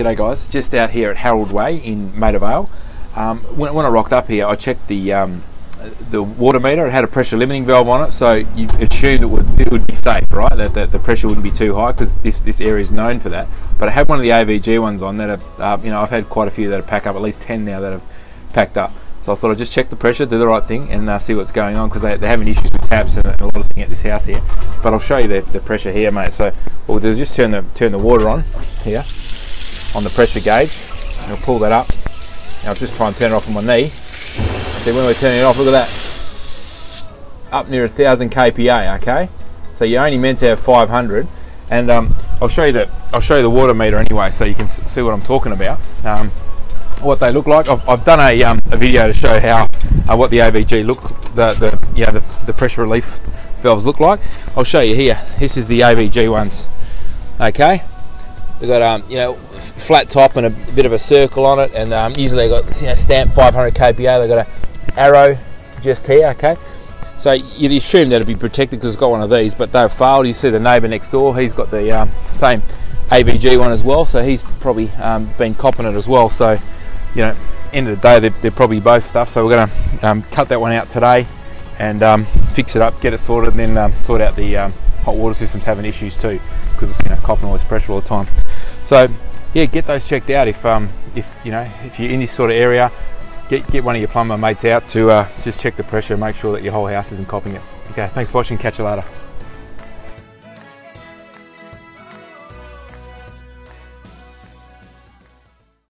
G'day guys, just out here at Harold Way in Maida Vale. When I rocked up here, I checked the water meter. It had a pressure limiting valve on it, so you assumed it would be safe, right? That the pressure wouldn't be too high because this area is known for that. But I had one of the AVG ones on that have, you know, I've had quite a few that have packed up, at least 10 now that have packed up. So I thought I'd just check the pressure, do the right thing, and see what's going on, because they're having issues with taps and a lot of things at this house here. But I'll show you the pressure here, mate. So what we'll do is just turn the water on here on the pressure gauge, and I'll pull that up. Now I'll just try and turn it off on my knee. See, when we're turning it off, look at that, up near 1,000 kPa. Okay, so you're only meant to have 500, and I'll show you the water meter anyway, so you can see what I'm talking about. What they look like. I've done a video to show how what the AVG the pressure relief valves look like. I'll show you here. This is the AVG ones. Okay, they've got you know, flat top and a bit of a circle on it, and usually they've got, you know, stamped 500 kPa. They've got an arrow just here. Okay, so you'd assume that it'd be protected because it's got one of these, but they've failed. You see the neighbour next door, he's got the same AVG one as well, so he's probably been copping it as well. So, you know, end of the day, they're probably both stuff. So we're going to cut that one out today and fix it up, get it sorted, and then sort out the hot water system's having issues too, because it's, you know, copping all this pressure all the time. So yeah, get those checked out if you're in this sort of area. Get one of your plumber mates out to just check the pressure and make sure that your whole house isn't copping it. Okay, thanks for watching. Catch you later.